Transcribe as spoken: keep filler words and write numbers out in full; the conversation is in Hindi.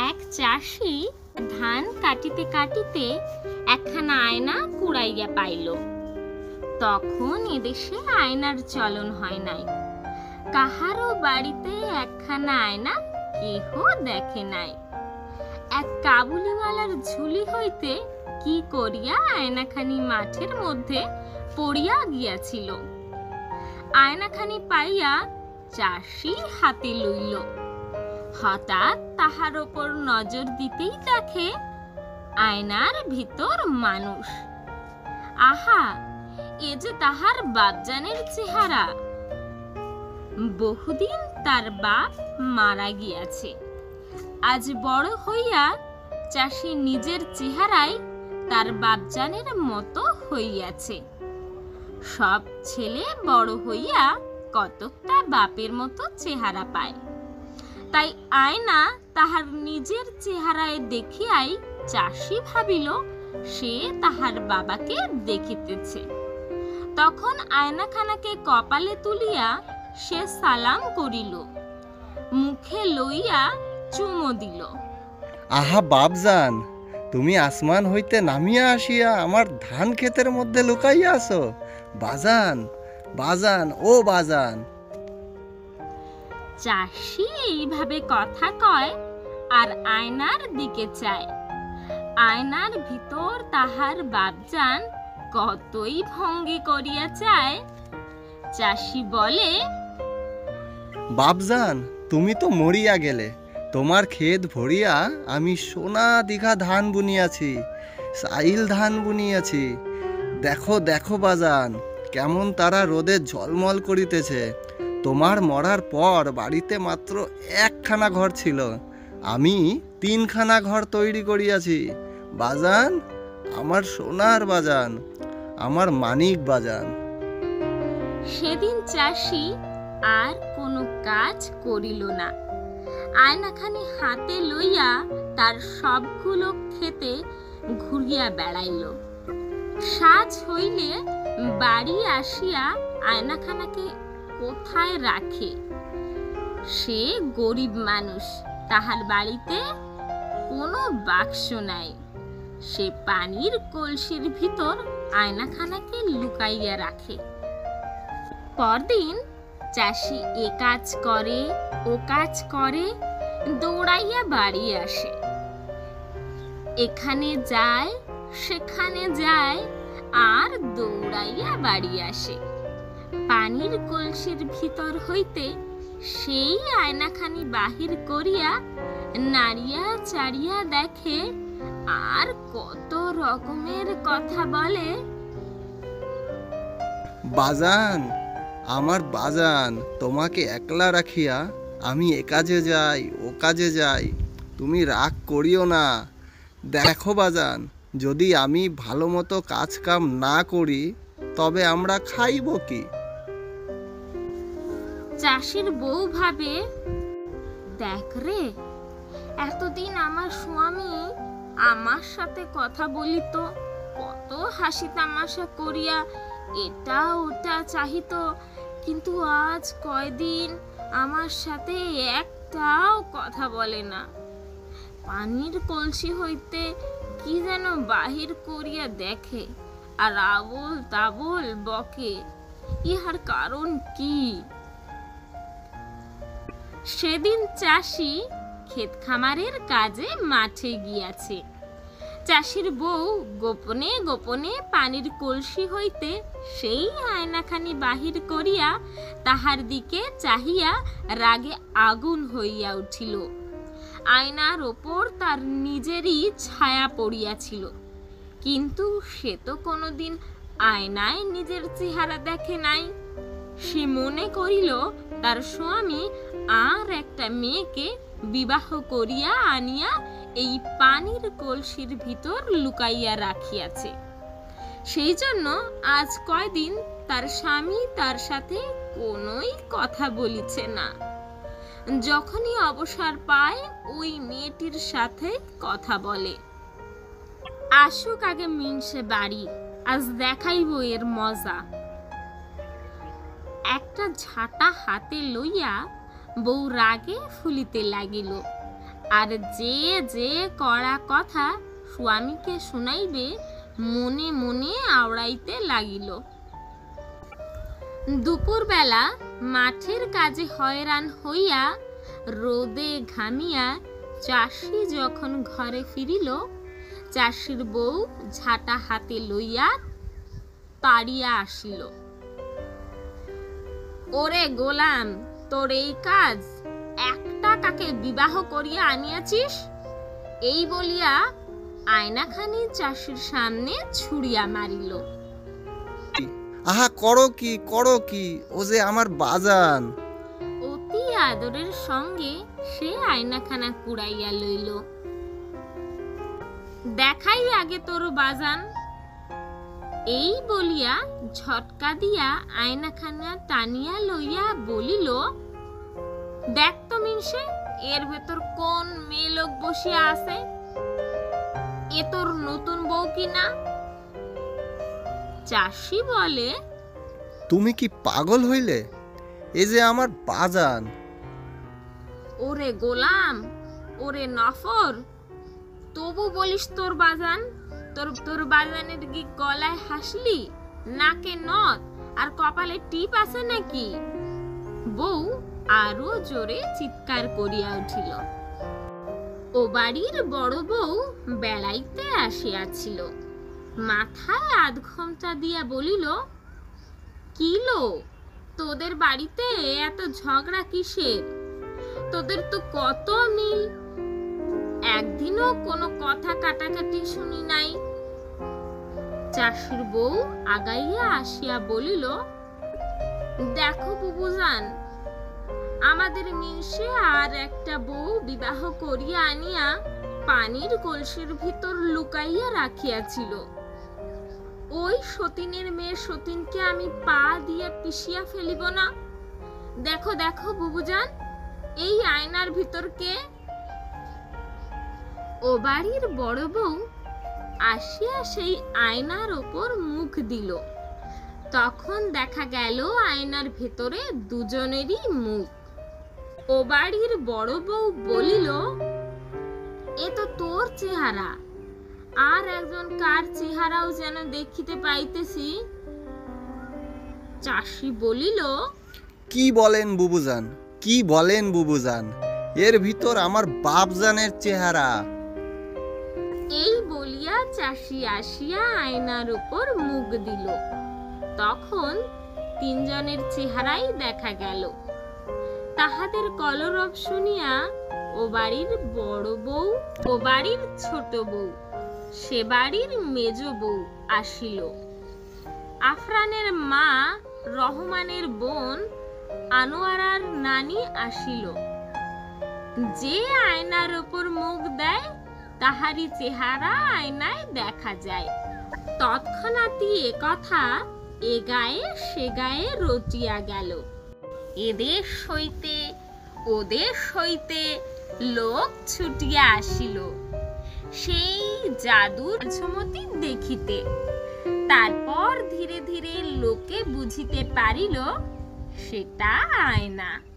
एक चाषी धान काटिते काटिते एकखाना आयना कुड़ाइया पाइल। तखन एदेशे आयनार चलन हय नाई, काहारो बाड़ीते एकखाना आयना केहो देखे नाई। एक काबुलीवालार झुली हईते की करिया आयनाखानी माठेर मध्ये पड़िया गियाछिल। आयनाखानी पाइया चाषी हाते लइल। हठात् ताहार ओपर नजर दितेई देखे आयनार भितर मानुष। आहा, ए जे ताहार बापजानेर चेहारा। बहुदिन तार बाप मारा गियाछे। आज बड़ हइया चाषी निजेर चेहाराय तार बापजानेर मतो हइयाछे। सब छेले बड़ हइया कतकटा बापेर मतो चेहारा पाय। ताई आयना ताहार निजेर चेहाराय देखियाई चाषी भाबिल से ताहार बाबाके देखितेछे। तखन आयनाखानाके कपाले तुलिया से सालाम करिल, मुखे लइया चुमो दिल। आहा बाबजान, तुमी आसमान हईते नामिया आसिया आमार धान खेतेर मध्य लुकाइया आसो। बाजान बाजान ओ बाजान। चाषी एइभाবে कथा कয় আর আয়নার दिके চায়। আয়নার ভিতর তাহার বাপজান কতই ভঙ্গি করিয়া চায়। चाषी बोले, बाबजान तुमी तो मरिया गेले। तोमार खेत भरिया आमी सोना दिघा धान बुनियाछि, साइल धान बुनियाछि। देखो देखो बाजान, केमन तारा रोदे झलमल करितेछे। तोमार मरार पर बाड़ीते मात्र एकखाना घर छिलो, आमी तीनखाना घर तैरी करियाछि। बाजान, आमार सोनार बाजान, आमार मानिक बाजान। सेदिन चाषी आर कोनो काज करिल ना। आयनाखानी हाते लइया तार सबगुलो खेते घुरिया बेड़ाइल। साँझ हइले बाड़ी आसिया आयनाखानाके कोथाय राखे। से गरीब मानुष, ताहार बाड़ीते कोनो बाक्स नाई। से पानीर कलसिर भितर आयनाखानाके लुकाइया राखे। परदिन चाषी ए काज करे ओ काज करे दौड़ाइया बाड़ी आसे। एखाने जाए सेखाने जाए आर दौड़ाइया बाड़ी आसे। पानीर कलसिर भीतर हईते सेई आयनाखानी बाहिर करिया नाड़िया चाड़िया देखे आर कत रकमेर कथा बोले। बाजान, आमार बाजान, तोमाके एकला राखिया आमी एकाजे जाई ओ काजे जाई। तुमी राग करियो ना। देखो बाजान, जोदी आमी भालो मतो काज काम ना करी तबे आमरा खाइबो की। चाषीर बउ भाबे, देख रे, एतदिन आमार स्वामी आमार साथे कथा बलितो, कत हासि तामाशा करिया एटा ओटा चाहितो, किन्तु आज कयदिन आमार साथे एकटाओ कथा बोले ना। पानीर कलसी हईते कि जेनो बाहिर करिया देखे आर आबोल ताबोल बके। इहार कारण कि? सेदिन चाषी खेत खामारेर काजे माठे गियाछे। चाषीर बउ गोपने गोपने पानीर कलसी हईते सेई आयनाखानी बाहिर करिया ताहार दिके चाहिया रागे आगुन हइया उठिल। आयनार ओपर तार निजेरई छाया पड़ियाछिल, किन्तु से तो कोनोदिन आयनाय निजेर चेहारा देखे नाई। से मने करिल तार स्वामी आर एकटा मेयेके विवाह करिया आनिया এই পানির কলসির ভিতর লুকাইয়া রাখিয়াছে। সেই জন্য আজ কয়দিন তার স্বামী তার সাথে কোনোই কথা বলিছে না। যখনই অবসর পায় ওই মেয়েটির সাথে কথা বলে। আসুক আগে মিনসে বাড়ি, আজ দেখাইব এর মজা। একটা ঝাঁটা হাতে লইয়া বউ রাগে ফুলিতে লাগিল। आर जे जे करा कथा स्वामी के शुनाइबे मने मने आवड़ाइते लागिल। दुपुर बेला माठेर काजे हयरान हइया रोदे घामिया चाषी जखन घरे फिरिल, चाषीर बऊ झाटा हाते लइया ताड़िया आसिल। ओरे गोलाम, तोर एई काज एकटा काके विवाह करिया आनियाछिस? एई बलिया आयनाखानी चाषीर सामने छुड़िया मारिल। आहा करो की करो की, ओ जे आमार बाजान। अति आदरेर संगे से आयनाखाना कुड़ाइया लइल। देखाई आगे तोर बाजान। एई बोलिया झटका दिया आयनाखाना टानिया लइया बोलिल, देख तो मिनसे, एर भेतर कोन मेये लोक बसिया आछे? ए तोर नतुन बऊ किना? चाषी बोले, तुमी की पागल हइले? ए जे आमार बाजान। ओरे गोलाम, ओरे नफर, तबु बोलिस तोर बाजान? तोर तोर बाजानेर की गलाय हासली, नाके नथ आर कपाले टीप आछे नाकि? बऊ आरो जोरे चित्कार करिया उठिल। ओ बाड़ीर बड़ बऊ बेड़ाइते आसियाछिल, माथाय आध घंटा दिया बोलिल, कि लो तोदेर बाड़ीते एत झगड़ा किसेर? तोदेर तो कत मिल, एकदिनो कोनो कथा काटाकाटी शुनी नाई। चाषीर बऊ आगाइया आसिया बोलिल, देखो बुबुजान, आमादेर मिनसे आर एकटा बऊ विवाह करिया आनिया पानीर कलसिर भितर लुकाइया राखियाछिल। ओई सतीनेर मेये सतीनके आमी पा दिया पिशिया फेलिब ना। देखो देखो बुबुजान, एई आयनार भितर के? ओ बाड़ीर बड़ बऊ आसिया सेई आयनार ओपर मुख दिल। तखन देखा गेल आयनार भितरे दुजोनेरी मुख। ओ बाड़ीर बड़ बऊ बोलिल, ए तो तोर चेहरा, आर एकजन कार चेहराओ जेन देखिते पाइतेछि। चाषी बोलिल, कि बोलेन बुबुजान, कि बोलेन बुबुजान, एर भितर आमार बापजानेर चेहरा। चाषी आसिया आयनार ऊपर मुख दिल। तखन तीनजनेर चेहराई देखा गेल। ताहादेर कलरब शुनिया ओ बाड़ीर बड़ बऊ, ओ बाड़ीर छोट बऊ, से बाड़ीर मेजो बऊ आसिल। आफरानेर मा, रहमानेर बोन, आनोयारार नानी आसिल। जे आयनार ऊपर मुख देय ताहारी चेहरा आयनाय देखा जाए। तत्क्षणात् ए कथा ए गाये से गाये रटिया गेल। एदेश हइते ओदेश हइते लोक छुटिया आसिल सेई जादुर झमती देखिते। तारपर धीरे धीरे लोके बुझिते पारिल सेटा आयना।